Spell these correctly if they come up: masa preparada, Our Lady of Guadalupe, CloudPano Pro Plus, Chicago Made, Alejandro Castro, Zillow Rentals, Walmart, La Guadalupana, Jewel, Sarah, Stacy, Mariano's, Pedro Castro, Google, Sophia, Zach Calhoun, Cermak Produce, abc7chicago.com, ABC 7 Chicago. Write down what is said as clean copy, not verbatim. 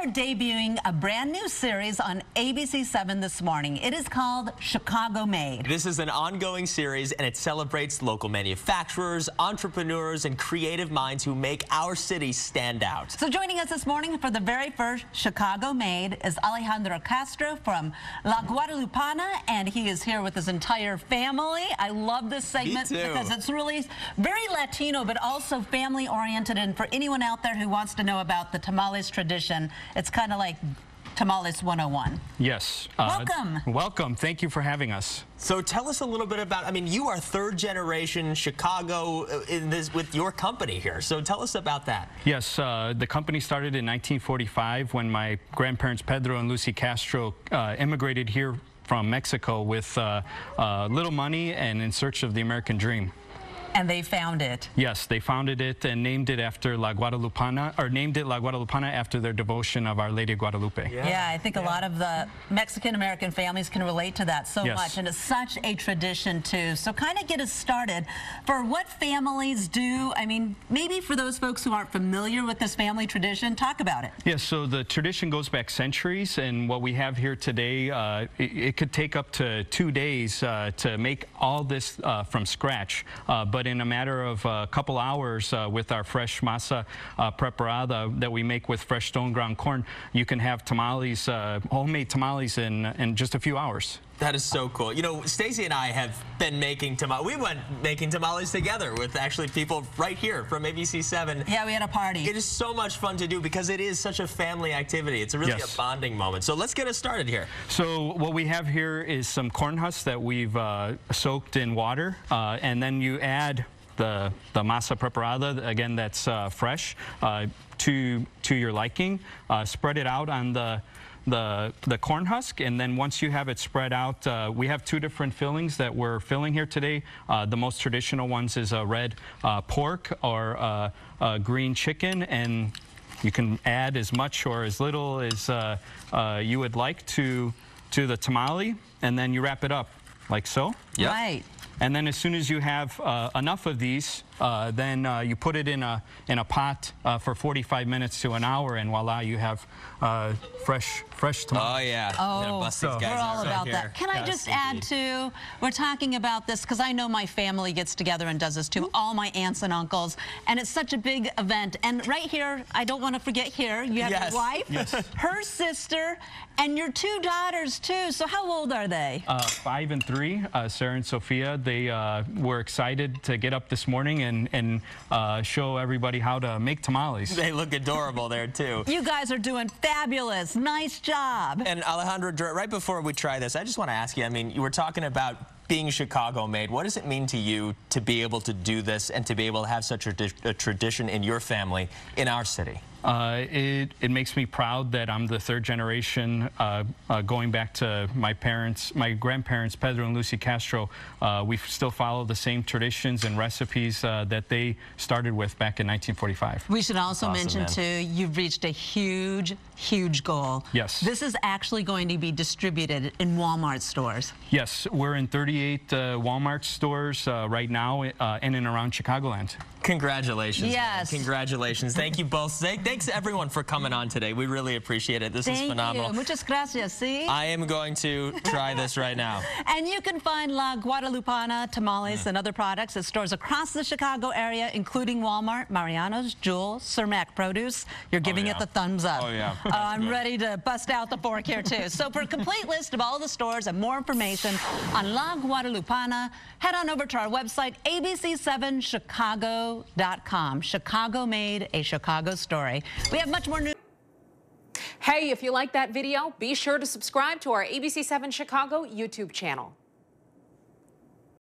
are debuting a brand new series on ABC 7 this morning. It is called Chicago Made. This is an ongoing series, and it celebrates local manufacturers, entrepreneurs, and creative minds who make our city stand out. So joining us this morning for the very first Chicago Made is Alejandro Castro from La Guadalupana, and he is here with his entire family. I love this segment because it's really very Latino, but also family-oriented. And for anyone out there who wants to know about the tamales tradition, it's kind of like Tamales 101. Yes. Welcome. Thank you for having us. So tell us a little bit about, I mean, you are third generation Chicago in this with your company here. So tell us about that. Yes, the company started in 1945 when my grandparents Pedro and Lucy Castro immigrated here from Mexico with little money and in search of the American dream. And they found it. Yes, they founded it and named it after La Guadalupana, or named it La Guadalupana after their devotion of Our Lady of Guadalupe. Yeah, I think a lot of the Mexican-American families can relate to that so much, and it's such a tradition too. So kind of get us started. For what families do, I mean, maybe for those folks who aren't familiar with this family tradition, talk about it. Yes, so the tradition goes back centuries, and what we have here today, it could take up to 2 days to make all this from scratch. But in a matter of a couple hours with our fresh masa preparada that we make with fresh stone ground corn, you can have tamales, homemade tamales in just a few hours. That is so cool. You know, Stacy and I have been making tamales. We went making tamales together with actually people right here from ABC 7. Yeah, we had a party. It is so much fun to do because it is such a family activity. It's really a bonding moment. So let's get us started here. So what we have here is some corn husks that we've soaked in water, and then you add the masa preparada, again, that's fresh, to your liking. Spread it out on the corn husk, and then once you have it spread out, we have two different fillings that we're filling here today. The most traditional ones is a red pork or a green chicken, and you can add as much or as little as you would like to the tamale, and then you wrap it up like so. Yep. Right. And then as soon as you have enough of these, then you put it in a pot for 45 minutes to an hour, and voila, you have fresh tomatoes. Oh yeah. Oh, so we're all about that. Can I just add too? We're talking about this because I know my family gets together and does this too. All my aunts and uncles, and it's such a big event. And right here, I don't want to forget here. You have your wife, her sister, and your two daughters too. So how old are they? 5 and 3, Sarah and Sophia. They were excited to get up this morning and show everybody how to make tamales. They look adorable there too. You guys are doing fabulous. Nice job. And Alejandro, right before we try this, I just want to ask you, I mean, you were talking about being Chicago made. What does it mean to you to be able to do this and to be able to have such a tradition in your family, in our city? It makes me proud that I'm the third generation, going back to my parents, my grandparents, Pedro and Lucy Castro. We still follow the same traditions and recipes that they started with back in 1945. We should also mention, too, you've reached a huge, huge goal. Yes. This is actually going to be distributed in Walmart stores. Yes, we're in 38 Walmart stores right now in and around Chicagoland. Congratulations. Yes. Man. Congratulations. Thank you both. Thanks everyone for coming on today. We really appreciate it. This is phenomenal. Muchas gracias. See? I am going to try this right now. And you can find La Guadalupana tamales and other products at stores across the Chicago area, including Walmart, Mariano's, Jewel, Cermak Produce. You're giving it the thumbs up. Oh, yeah. I'm ready to bust out the fork here, too. So for a complete list of all the stores and more information on La Guadalupana, head on over to our website, abc7chicago.com. Chicago Made, a Chicago story. We have much more news. Hey, if you like that video, be sure to subscribe to our ABC 7 Chicago YouTube channel.